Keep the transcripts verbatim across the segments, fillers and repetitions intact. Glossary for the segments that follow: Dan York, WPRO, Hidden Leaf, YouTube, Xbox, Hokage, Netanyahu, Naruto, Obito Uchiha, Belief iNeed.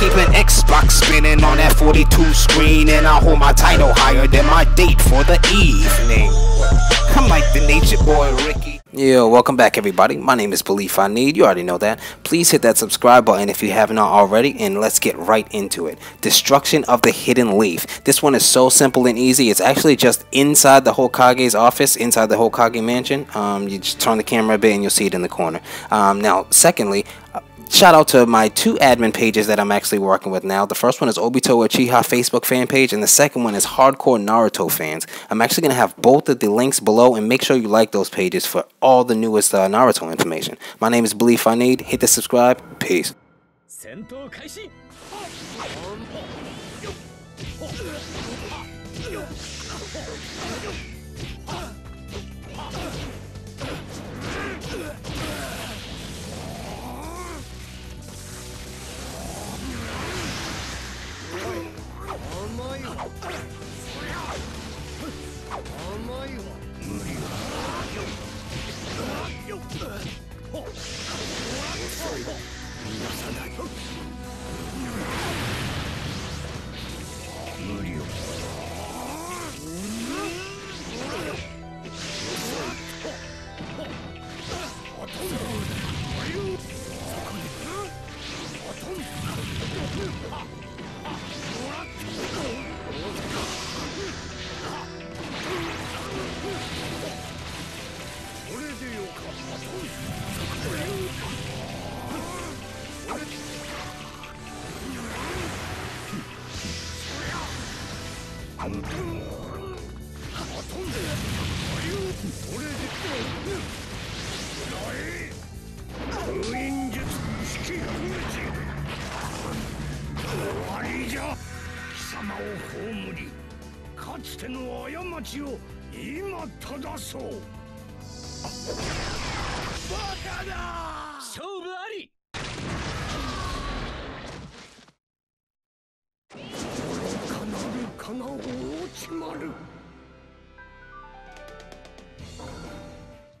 keep an Xbox spinning on that forty-two screen, and I hold my title higher than my date for the evening. I'm like the nature boy, Ricky. Yo, welcome back everybody. My name is Belief iNeed. You already know that. Please hit that subscribe button if you have not already, and let's get right into it. Destruction of the Hidden Leaf. This one is so simple and easy. It's actually just inside the Hokage's office, inside the Hokage mansion. Um, you just turn the camera a bit and you'll see it in the corner. Um, now, secondly, shout out to my two admin pages that I'm actually working with now. The first one is Obito Uchiha Facebook fan page, and the second one is Hardcore Naruto Fans. I'm actually going to have both of the links below, and make sure you like those pages for all the newest uh, Naruto information. My name is Belief iNeed. Hit the subscribe. Peace.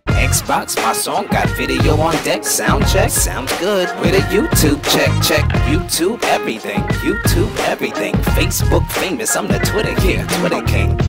Xbox, my song got video on deck. Sound check, sounds good. With a YouTube check, check. YouTube everything, YouTube everything. Facebook famous, I'm the Twitter, yeah, Twitter king.